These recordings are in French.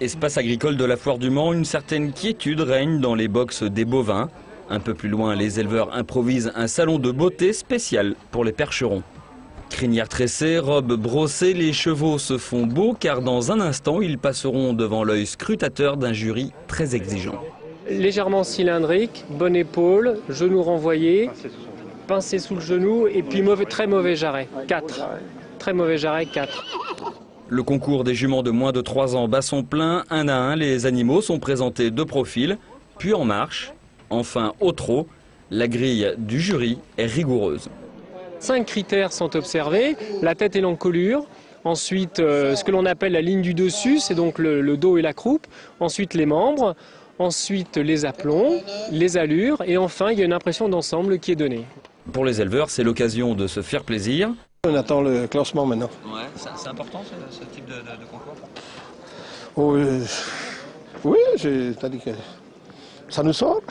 Espace agricole de la Foire du Mans, une certaine quiétude règne dans les boxes des bovins. Un peu plus loin, les éleveurs improvisent un salon de beauté spécial pour les percherons. Crinières tressées, robes brossées, les chevaux se font beaux car dans un instant, ils passeront devant l'œil scrutateur d'un jury très exigeant. Légèrement cylindrique, bonne épaule, genou renvoyé, pincé sous le genou et puis très mauvais jarret, 4. Très mauvais jarret, 4. Le concours des juments de moins de 3 ans bat son plein. Un à un, les animaux sont présentés de profil, puis en marche. Enfin, au trot, la grille du jury est rigoureuse. 5 critères sont observés, la tête et l'encolure. Ensuite, ce que l'on appelle la ligne du dessus, c'est donc le dos et la croupe. Ensuite, les membres. Ensuite, les aplombs, les allures. Et enfin, il y a une impression d'ensemble qui est donnée. Pour les éleveurs, c'est l'occasion de se faire plaisir. On attend le classement maintenant. Ouais, c'est important ce type de concours. Oh, oui, t'as dit que ça nous sort.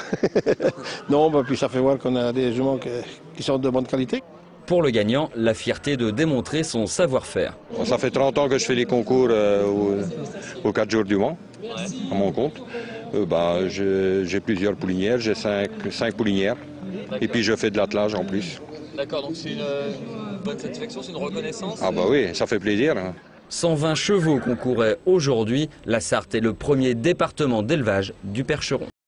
Non, bah, puis ça fait voir qu'on a des juments qui sont de bonne qualité. Pour le gagnant, la fierté de démontrer son savoir-faire. Ça fait 30 ans que je fais les concours aux 4 jours du Mans, à mon compte. J'ai plusieurs poulinières, j'ai 5 poulinières. Et puis je fais de l'attelage en plus. D'accord, donc c'est une bonne satisfaction, c'est une reconnaissance. Ah bah oui, ça fait plaisir. 120 chevaux concouraient aujourd'hui. La Sarthe est le premier département d'élevage du Percheron.